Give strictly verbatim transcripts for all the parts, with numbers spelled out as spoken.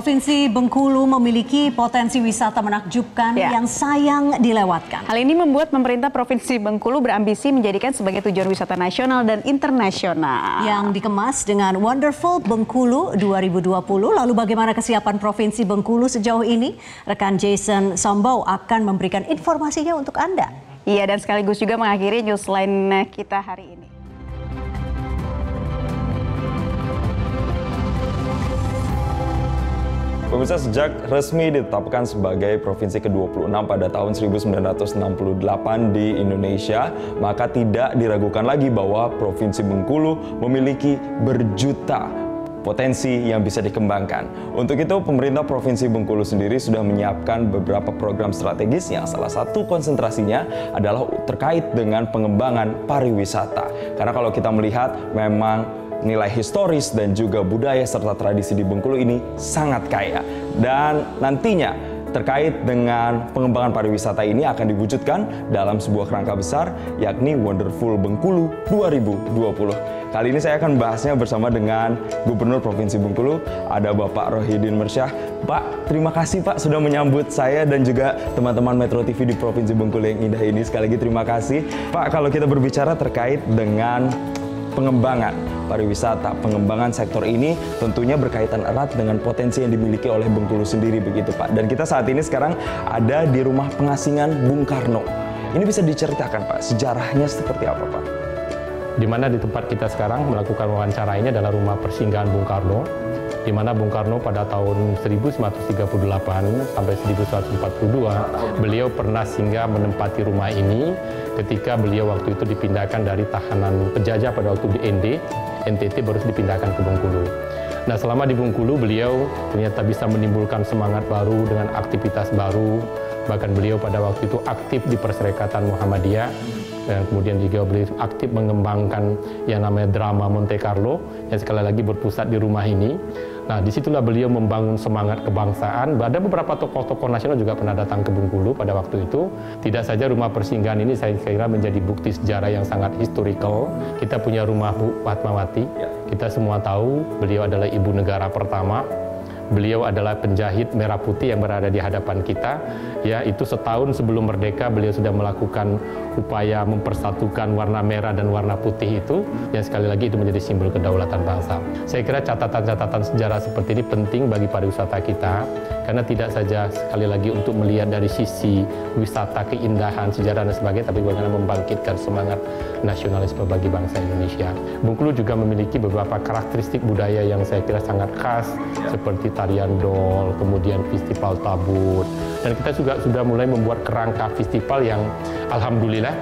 Provinsi Bengkulu memiliki potensi wisata menakjubkan ya. yang sayang dilewatkan. Hal ini membuat pemerintah Provinsi Bengkulu berambisi menjadikan sebagai tujuan wisata nasional dan internasional. Yang dikemas dengan Wonderful Bengkulu dua ribu dua puluh. Lalu bagaimana kesiapan Provinsi Bengkulu sejauh ini? Rekan Jason Sombau akan memberikan informasinya untuk Anda. Iya, dan sekaligus juga mengakhiri newsline kita hari ini. Pemirsa, sejak resmi ditetapkan sebagai Provinsi ke dua puluh enam pada tahun seribu sembilan ratus enam puluh delapan di Indonesia, maka tidak diragukan lagi bahwa Provinsi Bengkulu memiliki berjuta potensi yang bisa dikembangkan. Untuk itu, pemerintah Provinsi Bengkulu sendiri sudah menyiapkan beberapa program strategis yang salah satu konsentrasinya adalah terkait dengan pengembangan pariwisata. Karena kalau kita melihat, memang nilai historis dan juga budaya serta tradisi di Bengkulu ini sangat kaya. Dan nantinya terkait dengan pengembangan pariwisata ini akan diwujudkan dalam sebuah kerangka besar, yakni Wonderful Bengkulu dua ribu dua puluh. Kali ini saya akan bahasnya bersama dengan Gubernur Provinsi Bengkulu, ada Bapak Rohidin Mersyah. Pak, terima kasih Pak sudah menyambut saya dan juga teman-teman Metro T V di Provinsi Bengkulu yang indah ini. Sekali lagi terima kasih. Pak, kalau kita berbicara terkait dengan pengembangan pariwisata, pengembangan sektor ini tentunya berkaitan erat dengan potensi yang dimiliki oleh Bengkulu sendiri, begitu Pak. Dan kita saat ini sekarang ada di rumah pengasingan Bung Karno. Ini bisa diceritakan Pak, sejarahnya seperti apa Pak? Di mana di tempat kita sekarang melakukan wawancara ini adalah rumah persinggahan Bung Karno, di mana Bung Karno pada tahun seribu sembilan ratus tiga puluh delapan sampai seribu sembilan ratus empat puluh dua beliau pernah singgah menempati rumah ini ketika beliau waktu itu dipindahkan dari tahanan penjajah pada waktu di Ende, N T T, baru dipindahkan ke Bengkulu. Nah, selama di Bengkulu beliau ternyata bisa menimbulkan semangat baru dengan aktivitas baru, bahkan beliau pada waktu itu aktif di Perserikatan Muhammadiyah. Dan kemudian juga beliau aktif mengembangkan yang namanya drama Monte Carlo yang sekali lagi berpusat di rumah ini. Nah, disitulah beliau membangun semangat kebangsaan. Ada beberapa tokoh-tokoh nasional juga pernah datang ke Bengkulu pada waktu itu. Tidak saja rumah persinggahan ini, saya kira menjadi bukti sejarah yang sangat historical. Kita punya rumah Bu Fatmawati. Kita semua tahu beliau adalah ibu negara pertama. Beliau adalah penjahit merah putih yang berada di hadapan kita. Ya, itu setahun sebelum merdeka beliau sudah melakukan upaya mempersatukan warna merah dan warna putih itu. Yang sekali lagi itu menjadi simbol kedaulatan bangsa. Saya kira catatan-catatan sejarah seperti ini penting bagi pariwisata kita. Karena tidak saja sekali lagi untuk melihat dari sisi wisata, keindahan, sejarah dan sebagainya, tapi bagaimana membangkitkan semangat nasionalisme bagi bangsa Indonesia. Bengkulu juga memiliki beberapa karakteristik budaya yang saya kira sangat khas, seperti tarian dol, kemudian festival tabut, dan kita juga sudah mulai membuat kerangka festival yang alhamdulillah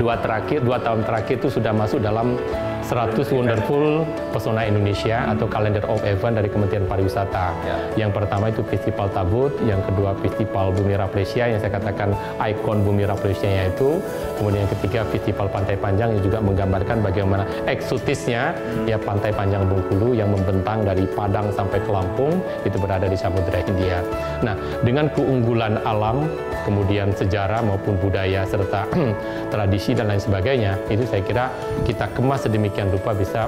dua terakhir dua tahun terakhir itu sudah masuk dalam seratus Wonderful Pesona Indonesia atau Calendar of Event dari Kementerian Pariwisata. Yang pertama itu Festival Tabut, yang kedua Festival Bumi Rafflesia yang saya katakan ikon Bumi Rafflesia itu, kemudian yang ketiga Festival Pantai Panjang yang juga menggambarkan bagaimana eksotisnya ya Pantai Panjang Bengkulu yang membentang dari Padang sampai ke Lampung, itu berada di Samudera Hindia. Nah, dengan keunggulan alam, kemudian sejarah maupun budaya serta tradisi dan lain sebagainya, itu saya kira kita kemas sedemikian yang rupa bisa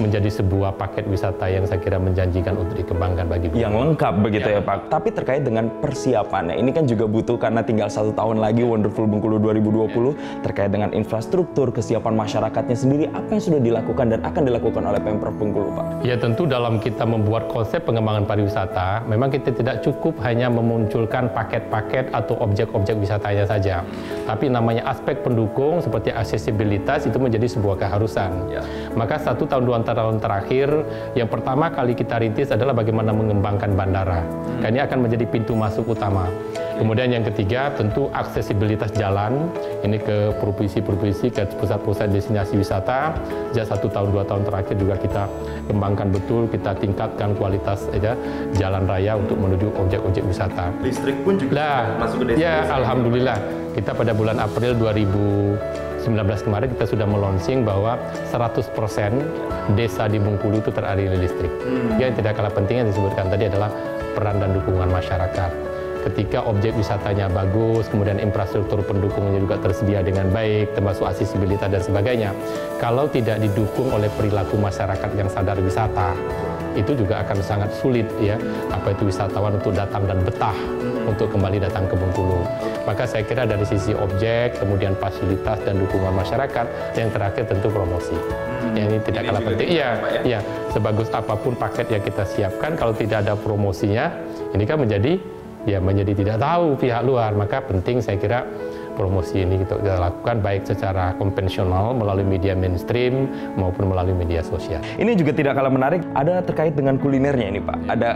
menjadi sebuah paket wisata yang saya kira menjanjikan untuk dikembangkan bagi Bengkulu. Yang lengkap begitu ya, ya Pak. Tapi terkait dengan persiapannya, ini kan juga butuh karena tinggal satu tahun lagi Wonderful Bengkulu dua ribu dua puluh. Ya. Terkait dengan infrastruktur, kesiapan masyarakatnya sendiri, apa yang sudah dilakukan dan akan dilakukan oleh Pemprov Bengkulu Pak? Ya tentu dalam kita membuat konsep pengembangan pariwisata, memang kita tidak cukup hanya memunculkan paket-paket atau objek-objek wisatanya saja. Tapi namanya aspek pendukung seperti aksesibilitas itu menjadi sebuah keharusan. Ya. Maka satu tahun dua tahun terakhir yang pertama kali kita rintis adalah bagaimana mengembangkan bandara. Hmm. Karena ini akan menjadi pintu masuk utama. Kemudian yang ketiga tentu aksesibilitas jalan ini ke provinsi-provinsi, ke pusat-pusat destinasi wisata. Sejak satu tahun dua tahun terakhir juga kita kembangkan betul, kita tingkatkan kualitas ya, jalan raya untuk menuju objek-objek wisata. Listrik pun juga nah, masuk ke destinasi. Ya alhamdulillah kita pada bulan April dua ribu sembilan belas kemarin kita sudah melonsing bahwa seratus persen desa di Bengkulu itu teraliri listrik. Hmm. Yang tidak kalah penting yang disebutkan tadi adalah peran dan dukungan masyarakat. Ketika objek wisatanya bagus, kemudian infrastruktur pendukungnya juga tersedia dengan baik, termasuk aksesibilitas dan sebagainya. Kalau tidak didukung oleh perilaku masyarakat yang sadar wisata, itu juga akan sangat sulit ya, apa itu wisatawan untuk datang dan betah untuk kembali datang ke Bengkulu. Maka saya kira dari sisi objek, kemudian fasilitas dan dukungan masyarakat, dan yang terakhir tentu promosi. Hmm. Yang ini tidak kalah penting. Iya, ya, sebagus apapun paket yang kita siapkan, kalau tidak ada promosinya, ini kan menjadi ya menjadi tidak tahu pihak luar. Maka penting saya kira promosi ini kita, kita lakukan baik secara konvensional melalui media mainstream maupun melalui media sosial. Ini juga tidak kalah menarik, ada terkait dengan kulinernya ini Pak. Ada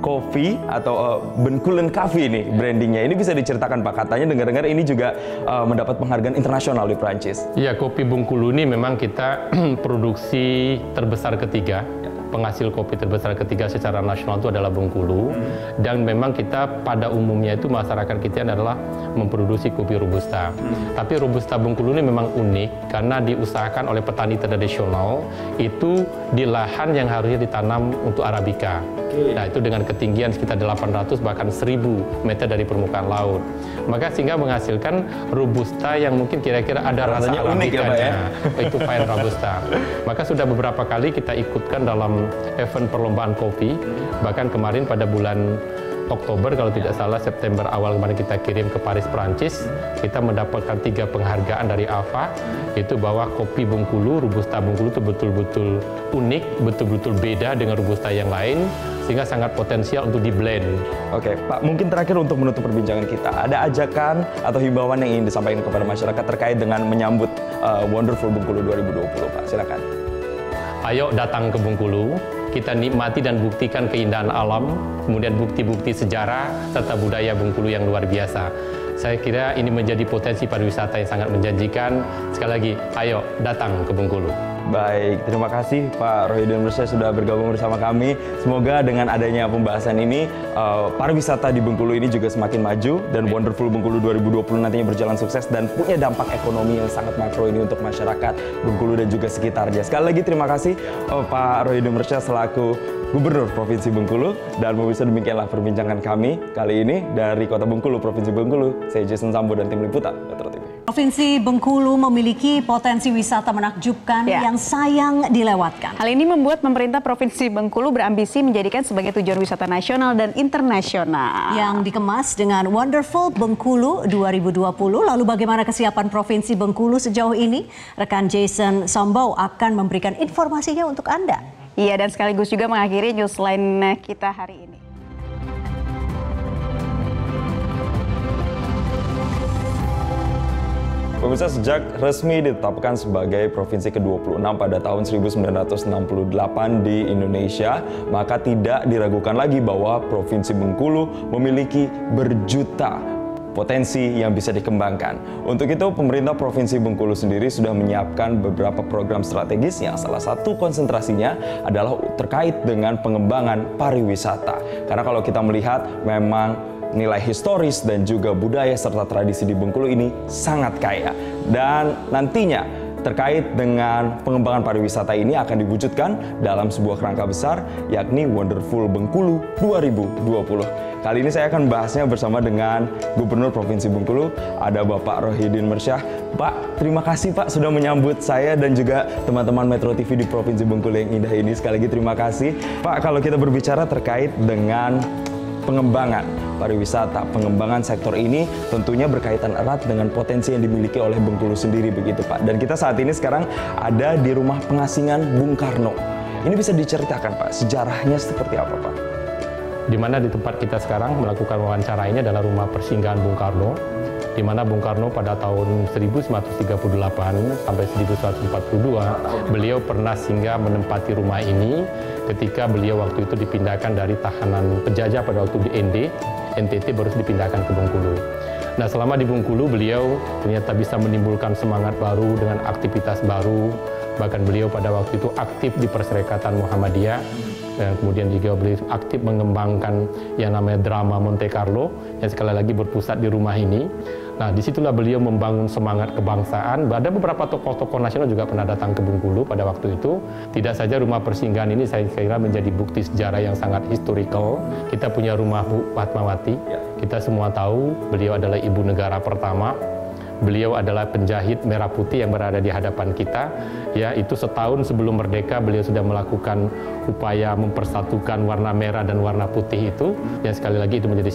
kopi atau uh, Bengkulen Coffee nih brandingnya. Ini bisa diceritakan Pak, katanya dengar-dengar ini juga uh, mendapat penghargaan internasional di Prancis. Iya, kopi Bengkulu ini memang kita produksi terbesar ketiga. Penghasil kopi terbesar ketiga secara nasional itu adalah Bengkulu, hmm. dan memang kita pada umumnya itu masyarakat kita adalah memproduksi kopi robusta. Hmm. Tapi robusta Bengkulu ini memang unik karena diusahakan oleh petani tradisional itu di lahan yang harusnya ditanam untuk arabica. Okay. Nah, itu dengan ketinggian sekitar delapan ratus bahkan seribu meter dari permukaan laut. Maka sehingga menghasilkan robusta yang mungkin kira-kira ada rasa arabicanya. Ya, ya? Itu fine robusta. Maka sudah beberapa kali kita ikutkan dalam event perlombaan kopi, bahkan kemarin pada bulan Oktober kalau tidak salah, September awal kemarin kita kirim ke Paris, Prancis, kita mendapatkan tiga penghargaan dari A F A, itu bahwa kopi Bengkulu, robusta Bengkulu itu betul-betul unik, betul-betul beda dengan robusta yang lain, sehingga sangat potensial untuk di-blend. Oke, Pak, mungkin terakhir untuk menutup perbincangan kita, ada ajakan atau himbauan yang ingin disampaikan kepada masyarakat terkait dengan menyambut uh, Wonderful Bengkulu dua ribu dua puluh, Pak? Silakan. Ayo datang ke Bengkulu, kita nikmati dan buktikan keindahan alam, kemudian bukti-bukti sejarah, serta budaya Bengkulu yang luar biasa. Saya kira ini menjadi potensi pariwisata yang sangat menjanjikan. Sekali lagi, ayo datang ke Bengkulu. Baik, terima kasih Pak Rohidin Mersyah sudah bergabung bersama kami. Semoga dengan adanya pembahasan ini, uh, pariwisata di Bengkulu ini juga semakin maju, dan Baik. Wonderful Bengkulu dua ribu dua puluh nantinya berjalan sukses dan punya dampak ekonomi yang sangat makro ini untuk masyarakat Bengkulu dan juga sekitarnya. Sekali lagi terima kasih uh, Pak Rohidin Mersyah selaku Gubernur Provinsi Bengkulu. Dan pemirsa, demikianlah perbincangan kami kali ini dari Kota Bengkulu, Provinsi Bengkulu. Saya Jason Sombau dan tim liputan Metro T V. Provinsi Bengkulu memiliki potensi wisata menakjubkan ya, yang sayang dilewatkan. Hal ini membuat pemerintah Provinsi Bengkulu berambisi menjadikan sebagai tujuan wisata nasional dan internasional. Yang dikemas dengan Wonderful Bengkulu dua ribu dua puluh. Lalu bagaimana kesiapan Provinsi Bengkulu sejauh ini? Rekan Jason Sombau akan memberikan informasinya untuk Anda. Iya, dan sekaligus juga mengakhiri newsline kita hari ini. Pemirsa, sejak resmi ditetapkan sebagai provinsi ke dua puluh enam pada tahun seribu sembilan ratus enam puluh delapan di Indonesia, maka tidak diragukan lagi bahwa Provinsi Bengkulu memiliki berjuta potensi yang bisa dikembangkan. Untuk itu, pemerintah Provinsi Bengkulu sendiri sudah menyiapkan beberapa program strategis yang salah satu konsentrasinya adalah terkait dengan pengembangan pariwisata. Karena kalau kita melihat, memang nilai historis dan juga budaya serta tradisi di Bengkulu ini sangat kaya. Dan nantinya terkait dengan pengembangan pariwisata ini akan diwujudkan dalam sebuah kerangka besar, yakni Wonderful Bengkulu dua ribu dua puluh. Kali ini saya akan bahasnya bersama dengan Gubernur Provinsi Bengkulu, ada Bapak Rohidin Mersyah. Pak, terima kasih Pak sudah menyambut saya dan juga teman-teman Metro T V di Provinsi Bengkulu yang indah ini. Sekali lagi terima kasih. Pak, kalau kita berbicara terkait dengan pengembangan pariwisata, pengembangan sektor ini tentunya berkaitan erat dengan potensi yang dimiliki oleh Bengkulu sendiri, begitu Pak. Dan kita saat ini sekarang ada di rumah pengasingan Bung Karno. Ini bisa diceritakan Pak, sejarahnya seperti apa Pak? Di mana di tempat kita sekarang melakukan wawancara ini adalah rumah persinggahan Bung Karno, di mana Bung Karno pada tahun seribu sembilan ratus tiga puluh delapan sampai seribu sembilan ratus empat puluh dua beliau pernah singgah menempati rumah ini ketika beliau waktu itu dipindahkan dari tahanan penjajah pada waktu di Ende, N T T, baru dipindahkan ke Bengkulu. Nah, selama di Bengkulu beliau ternyata bisa menimbulkan semangat baru dengan aktivitas baru, bahkan beliau pada waktu itu aktif di Perserikatan Muhammadiyah. Dan kemudian juga beliau aktif mengembangkan yang namanya drama Monte Carlo yang sekali lagi berpusat di rumah ini. Nah, disitulah beliau membangun semangat kebangsaan. Ada beberapa tokoh-tokoh nasional juga pernah datang ke Bengkulu pada waktu itu. Tidak saja rumah persinggahan ini, saya kira menjadi bukti sejarah yang sangat historical. Kita punya rumah Bu Fatmawati. Kita semua tahu beliau adalah ibu negara pertama. Beliau adalah penjahit merah putih yang berada di hadapan kita. Ya, itu setahun sebelum merdeka beliau sudah melakukan upaya mempersatukan warna merah dan warna putih itu. Dan sekali lagi itu menjadi